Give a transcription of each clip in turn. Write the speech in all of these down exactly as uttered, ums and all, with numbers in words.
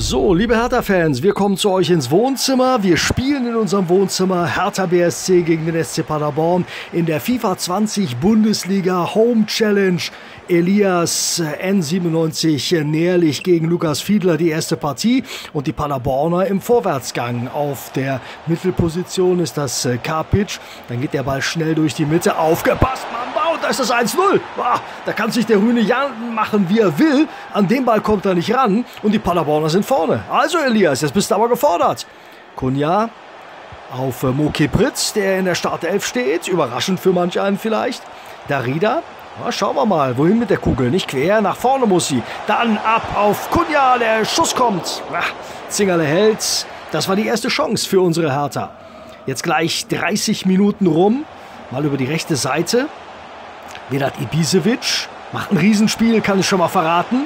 So, liebe Hertha-Fans, wir kommen zu euch ins Wohnzimmer. Wir spielen in unserem Wohnzimmer Hertha B S C gegen den S C Paderborn in der FIFA zwanzig Bundesliga-Home-Challenge. Elias N siebenundneunzig Nerlich gegen Lukas Fiedler, die erste Partie. Und die Paderborner im Vorwärtsgang. Auf der Mittelposition ist das Karpic. Dann geht der Ball schnell durch die Mitte. Aufgepasst, Mann! Da ist das eins null. Da kann sich der Rune Jarstein machen, wie er will. An den Ball kommt er nicht ran. Und die Paderborner sind vorne. Also Elias, jetzt bist du aber gefordert. Cunha auf Moke Pritz, der in der Startelf steht. Überraschend für manch einen vielleicht. Darida. Na, schauen wir mal, wohin mit der Kugel. Nicht quer, nach vorne muss sie. Dann ab auf Cunha. Der Schuss kommt. Na, Zingerle hält. Das war die erste Chance für unsere Hertha. Jetzt gleich dreißig Minuten rum. Mal über die rechte Seite. Vedad Ibišević macht ein Riesenspiel, kann ich schon mal verraten.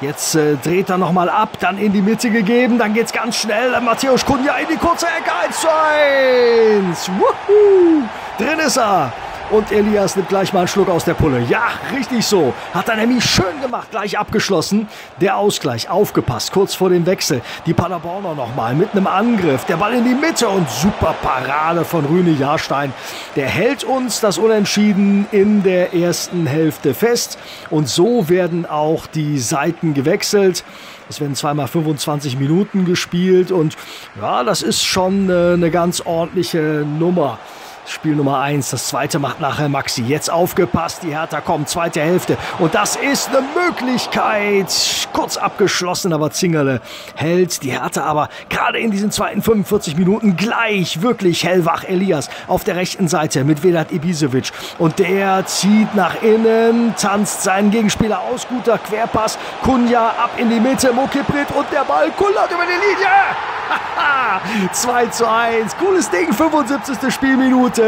Jetzt äh, dreht er nochmal ab, dann in die Mitte gegeben, dann geht's ganz schnell. Matheus Cunha in die kurze Ecke, eins zu eins. Wuhu, drin ist er. Und Elias nimmt gleich mal einen Schluck aus der Pulle. Ja, richtig so. Hat er nämlich schön gemacht, gleich abgeschlossen. Der Ausgleich, aufgepasst, kurz vor dem Wechsel. Die Paderborner nochmal mit einem Angriff. Der Ball in die Mitte und super Parade von Rune Jarstein. Der hält uns das Unentschieden in der ersten Hälfte fest. Und so werden auch die Seiten gewechselt. Es werden zweimal fünfundzwanzig Minuten gespielt. Und ja, das ist schon eine ganz ordentliche Nummer. Spiel Nummer eins, das zweite macht nachher Maxi. Jetzt aufgepasst, die Hertha kommt, zweite Hälfte. Und das ist eine Möglichkeit. Kurz abgeschlossen, aber Zingerle hält. Die Hertha aber gerade in diesen zweiten fünfundvierzig Minuten gleich wirklich hellwach. Elias auf der rechten Seite mit Vedad Ibišević. Und der zieht nach innen, tanzt seinen Gegenspieler aus. Guter Querpass. Cunha ab in die Mitte, Moke Pritz und der Ball kullert über die Linie. zwei zu eins, cooles Ding, fünfundsiebzigste Spielminute.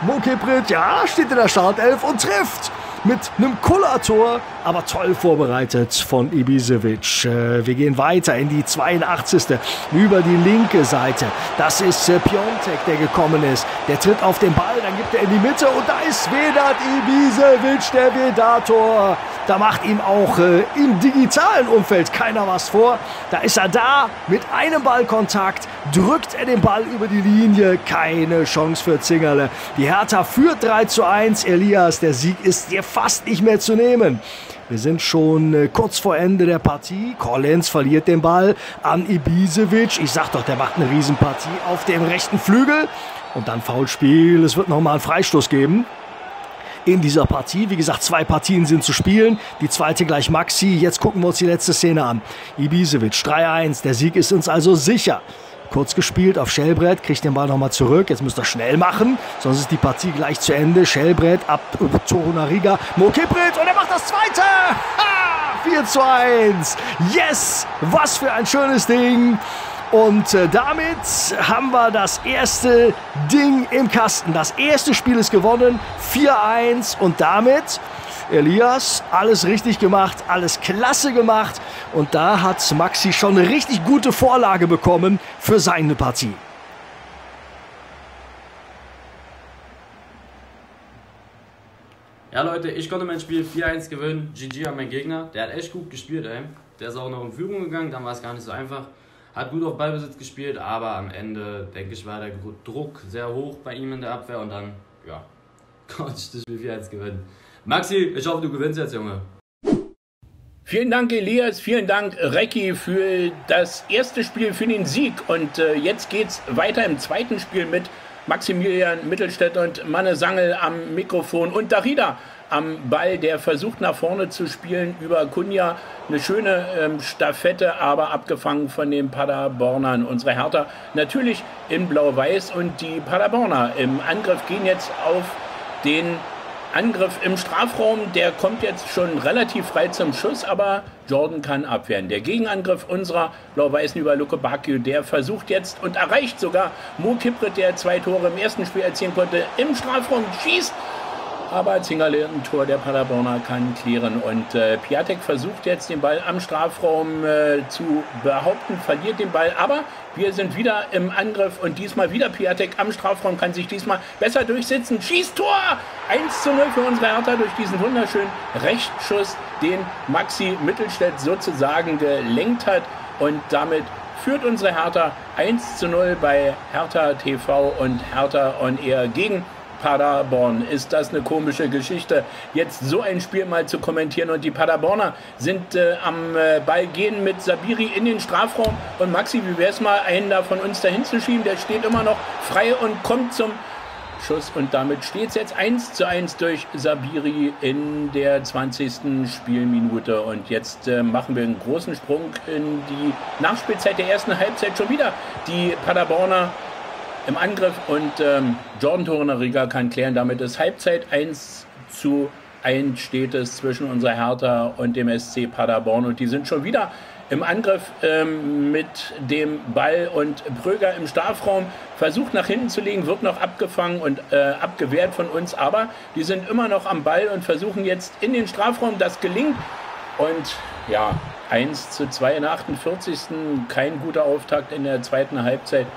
Moke Pritz, ja, steht in der Startelf und trifft mit einem Kullertor, aber toll vorbereitet von Ibišević. Äh, wir gehen weiter in die zweiundachtzigste über die linke Seite. Das ist äh, Piatek, der gekommen ist. Der tritt auf den Ball, dann gibt er in die Mitte und da ist Vedad Ibišević, der Vedator. Da macht ihm auch äh, im digitalen Umfeld keiner was vor. Da ist er da, mit einem Ballkontakt drückt er den Ball über die Linie. Keine Chance für Zingerle. Die Hertha führt drei zu eins. Elias, der Sieg ist dir fast nicht mehr zu nehmen. Wir sind schon äh, kurz vor Ende der Partie. Collins verliert den Ball an Ibišević. Ich sag doch, der macht eine Riesenpartie auf dem rechten Flügel. Und dann Foulspiel. Es wird nochmal einen Freistoß geben. In dieser Partie, wie gesagt, zwei Partien sind zu spielen. Die zweite gleich Maxi. Jetzt gucken wir uns die letzte Szene an. Ibišević, drei eins. Der Sieg ist uns also sicher. Kurz gespielt auf Schellbrett, kriegt den Ball nochmal zurück. Jetzt muss er schnell machen, sonst ist die Partie gleich zu Ende. Schellbrett ab Turner-Riga. Moke Pritz und er macht das zweite. Ha! vier zu eins. Yes! Was für ein schönes Ding. Und äh, damit haben wir das erste Ding im Kasten. Das erste Spiel ist gewonnen, vier eins. Und damit, Elias, alles richtig gemacht, alles klasse gemacht. Und da hat Maxi schon eine richtig gute Vorlage bekommen für seine Partie. Ja Leute, ich konnte mein Spiel vier eins gewinnen. G G an meinen Gegner, der hat echt gut gespielt. Ey. Der ist auch noch in Führung gegangen, dann war es gar nicht so einfach. Hat gut auf Ballbesitz gespielt, aber am Ende, denke ich, war der Druck sehr hoch bei ihm in der Abwehr und dann, ja, konnte ich das Spiel vier eins gewinnen. Maxi, ich hoffe, du gewinnst jetzt, Junge. Vielen Dank, Elias, vielen Dank, Recki, für das erste Spiel, für den Sieg. Und äh, jetzt geht's weiter im zweiten Spiel mit Maximilian Mittelstädt und Manne Sangel am Mikrofon und Darida am Ball, der versucht nach vorne zu spielen über Cunha. Eine schöne ähm, Staffette, aber abgefangen von den Paderbornern. Unsere Hertha natürlich in Blau-Weiß und die Paderborner im Angriff gehen jetzt auf den Angriff im Strafraum. Der kommt jetzt schon relativ frei zum Schuss, aber Jordan kann abwehren. Der Gegenangriff unserer Blau-Weißen über Lukébakio, der versucht jetzt und erreicht sogar Moke Pritz, der zwei Tore im ersten Spiel erzielen konnte, im Strafraum schießt. Aber Zingerle im Tor der Paderborner kann klären. Und äh, Piatek versucht jetzt den Ball am Strafraum äh, zu behaupten, verliert den Ball. Aber wir sind wieder im Angriff und diesmal wieder Piatek am Strafraum, kann sich diesmal besser durchsetzen. Schießt Tor! eins zu null für unsere Hertha durch diesen wunderschönen Rechtsschuss, den Maxi Mittelstädt sozusagen gelenkt hat. und damit führt unsere Hertha eins zu null bei Hertha T V und Hertha on Air gegen Paderborn. Ist das eine komische Geschichte, jetzt so ein Spiel mal zu kommentieren, und die Paderborner sind äh, am äh, Ball gehen mit Sabiri in den Strafraum, und Maxi, wie wäre es mal, einen da von uns dahin zu schieben, der steht immer noch frei und kommt zum Schuss, und damit steht es jetzt eins zu eins durch Sabiri in der zwanzigsten Spielminute. Und jetzt äh, machen wir einen großen Sprung in die Nachspielzeit der ersten Halbzeit, schon wieder die Paderborner im Angriff, und ähm, Jordan Turner-Riga kann klären. Damit ist Halbzeit eins zu eins, steht es zwischen unserer Hertha und dem S C Paderborn, und die sind schon wieder im Angriff ähm, mit dem Ball, und Bröger im Strafraum versucht nach hinten zu legen, wird noch abgefangen und äh, abgewehrt von uns, aber die sind immer noch am Ball und versuchen jetzt in den Strafraum, das gelingt, und ja, eins zu zwei in der achtundvierzigsten Kein guter Auftakt in der zweiten Halbzeit.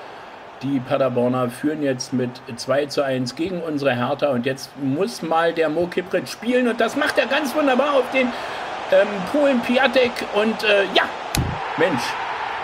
Die Paderborner führen jetzt mit zwei zu eins gegen unsere Hertha, und jetzt muss mal der Mo Kipritsch spielen, und das macht er ganz wunderbar auf den ähm, Polen Piatek, und äh, ja, Mensch,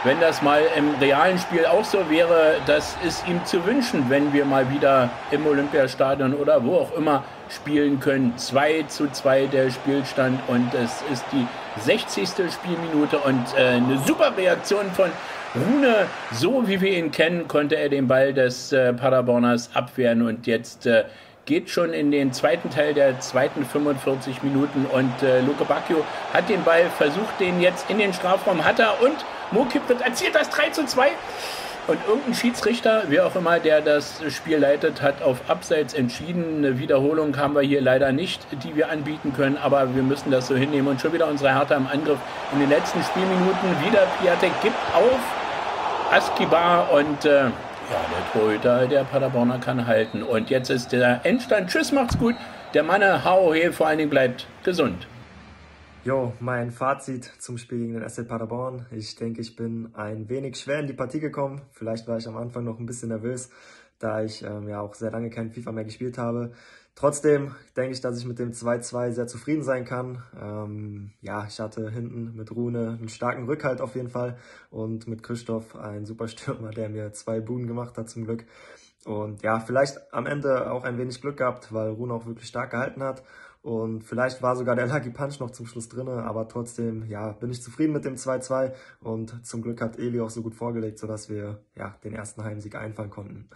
wenn das mal im realen Spiel auch so wäre, das ist ihm zu wünschen, wenn wir mal wieder im Olympiastadion oder wo auch immer spielen können. zwei zu zwei der Spielstand, und es ist die sechzigste Spielminute, und äh, eine super Reaktion von Rune, so wie wir ihn kennen, konnte er den Ball des äh, Paderborners abwehren, und jetzt äh, geht schon in den zweiten Teil der zweiten fünfundvierzig Minuten, und äh, Lukébakio hat den Ball, versucht den jetzt in den Strafraum, hat er, und Mo Kipritsch erzielt das drei zu zwei, und irgendein Schiedsrichter, wer auch immer, der das Spiel leitet, hat auf Abseits entschieden. Eine Wiederholung haben wir hier leider nicht, die wir anbieten können, aber wir müssen das so hinnehmen, und schon wieder unsere Hertha im Angriff in den letzten Spielminuten, wieder Piatek gibt auf Askibar, und äh, ja, der Torhüter der Paderborner kann halten. Und jetzt ist der Endstand. Tschüss, macht's gut. Der Manne, hau he, vor allen Dingen bleibt gesund. Jo, mein Fazit zum Spiel gegen den S C Paderborn. Ich denke, ich bin ein wenig schwer in die Partie gekommen. Vielleicht war ich am Anfang noch ein bisschen nervös, da ich ähm, ja auch sehr lange kein FIFA mehr gespielt habe. Trotzdem denke ich, dass ich mit dem zwei zu zwei sehr zufrieden sein kann. Ähm, ja, ich hatte hinten mit Rune einen starken Rückhalt auf jeden Fall, und mit Christoph einen super Stürmer, der mir zwei Buden gemacht hat zum Glück. Und ja, vielleicht am Ende auch ein wenig Glück gehabt, weil Rune auch wirklich stark gehalten hat. Und vielleicht war sogar der Lucky Punch noch zum Schluss drin, aber trotzdem, ja, bin ich zufrieden mit dem zwei zu zwei. Und zum Glück hat Eli auch so gut vorgelegt, sodass wir ja den ersten Heimsieg einfahren konnten.